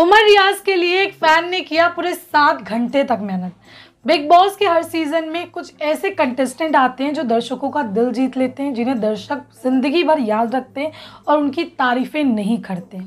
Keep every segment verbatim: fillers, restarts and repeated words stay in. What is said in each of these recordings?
उमर रियाज के लिए एक फैन ने किया पूरे सात घंटे तक मेहनत। बिग बॉस के हर सीजन में कुछ ऐसे कंटेस्टेंट आते हैं जो दर्शकों का दिल जीत लेते हैं, जिन्हें दर्शक जिंदगी भर याद रखते हैं और उनकी तारीफें नहीं करते।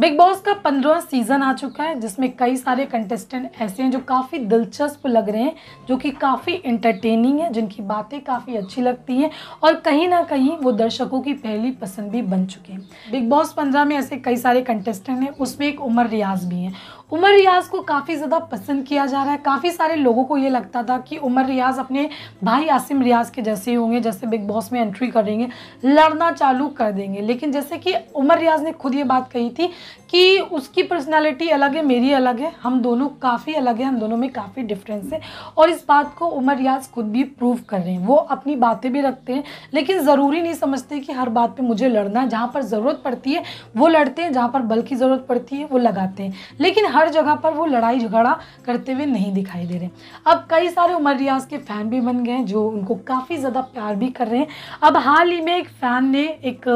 बिग बॉस का पंद्रहवां सीज़न आ चुका है, जिसमें कई सारे कंटेस्टेंट ऐसे हैं जो काफ़ी दिलचस्प लग रहे हैं, जो कि काफ़ी इंटरटेनिंग है, जिनकी बातें काफ़ी अच्छी लगती हैं और कहीं ना कहीं वो दर्शकों की पहली पसंद भी बन चुके हैं। बिग बॉस पंद्रह में ऐसे कई सारे कंटेस्टेंट हैं, उसमें एक उमर रियाज भी हैं। उमर रियाज को काफ़ी ज़्यादा पसंद किया जा रहा है। काफ़ी सारे लोगों को ये लगता था कि उमर रियाज अपने भाई आसिम रियाज के जैसे होंगे, जैसे बिग बॉस में एंट्री करेंगे लड़ना चालू कर देंगे, लेकिन जैसे कि उमर रियाज ने खुद ये बात कही थी कि उसकी पर्सनालिटी अलग है, मेरी अलग है, हम दोनों काफ़ी अलग हैं, हम दोनों में काफ़ी डिफरेंस है। और इस बात को उमर रियाज खुद भी प्रूव कर रहे हैं। वो अपनी बातें भी रखते हैं, लेकिन ज़रूरी नहीं समझते कि हर बात पर मुझे लड़ना है। जहाँ पर ज़रूरत पड़ती है वो लड़ते हैं, जहाँ पर बल की ज़रूरत पड़ती है वो लगाते हैं, लेकिन हर जगह पर वो लड़ाई झगड़ा करते हुए नहीं दिखाई दे रहे। अब कई सारे उमर रियाज के फ़ैन भी बन गए हैं, जो उनको काफ़ी ज़्यादा प्यार भी कर रहे हैं। अब हाल ही में एक फ़ैन ने एक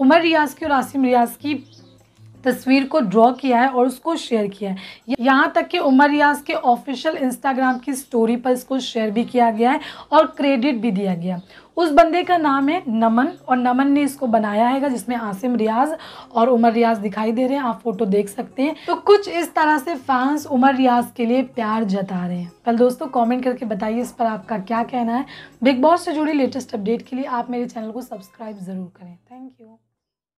उमर रियाज की और आसिम रियाज की तस्वीर को ड्रॉ किया है और उसको शेयर किया है। यहाँ तक कि उमर रियाज के ऑफिशियल इंस्टाग्राम की स्टोरी पर इसको शेयर भी किया गया है और क्रेडिट भी दिया गया। उस बंदे का नाम है नमन और नमन ने इसको बनाया है, जिसमें आसिम रियाज और उमर रियाज दिखाई दे रहे हैं। आप फोटो देख सकते हैं। तो कुछ इस तरह से फैंस उमर रियाज के लिए प्यार जता रहे हैं। पहले दोस्तों कमेंट करके बताइए इस पर आपका क्या कहना है। बिग बॉस से जुड़ी लेटेस्ट अपडेट के लिए आप मेरे चैनल को सब्सक्राइब ज़रूर करें। Thank you.